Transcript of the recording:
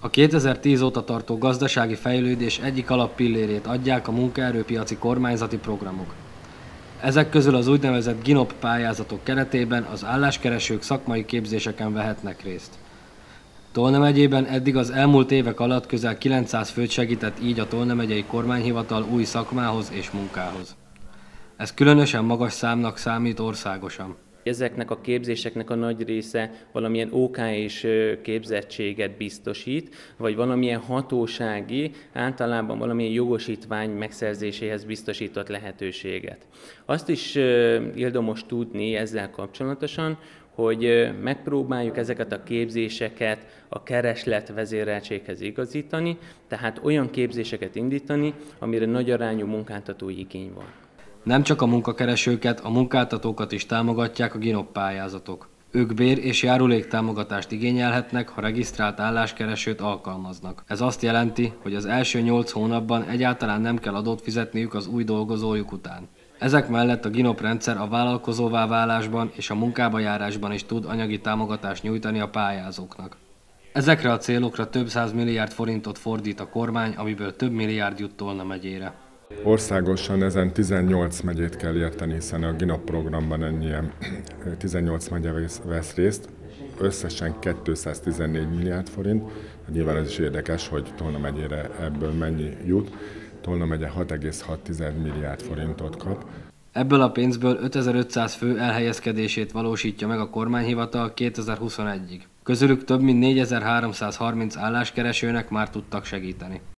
A 2010 óta tartó gazdasági fejlődés egyik alappillérét adják a munkaerőpiaci kormányzati programok. Ezek közül az úgynevezett GINOP pályázatok keretében az álláskeresők szakmai képzéseken vehetnek részt. Tolna megyében eddig az elmúlt évek alatt közel 900 főt segített így a Tolna megyei kormányhivatal új szakmához és munkához. Ez különösen magas számnak számít országosan. Ezeknek a képzéseknek a nagy része valamilyen OK-s képzettséget biztosít, vagy valamilyen hatósági, általában valamilyen jogosítvány megszerzéséhez biztosított lehetőséget. Azt is érdemes tudni ezzel kapcsolatosan, hogy megpróbáljuk ezeket a képzéseket a keresletvezéreltséghez igazítani, tehát olyan képzéseket indítani, amire nagy arányú munkáltatói igény van. Nem csak a munkakeresőket, a munkáltatókat is támogatják a GINOP pályázatok. Ők bér- és járuléktámogatást igényelhetnek, ha regisztrált álláskeresőt alkalmaznak. Ez azt jelenti, hogy az első 8 hónapban egyáltalán nem kell adót fizetniük az új dolgozójuk után. Ezek mellett a GINOP rendszer a vállalkozóvá válásban és a munkába járásban is tud anyagi támogatást nyújtani a pályázóknak. Ezekre a célokra több 100 milliárd forintot fordít a kormány, amiből több milliárd jut Tolna megyére. Országosan ezen 18 megyét kell érteni, hiszen a GINOP programban ennyien 18 megye vesz részt, összesen 214 milliárd forint. Nyilván ez is érdekes, hogy Tolna megyére ebből mennyi jut. Tolna megye 6,6 milliárd forintot kap. Ebből a pénzből 5500 fő elhelyezkedését valósítja meg a kormányhivatal 2021-ig. Közülük több mint 4330 álláskeresőnek már tudtak segíteni.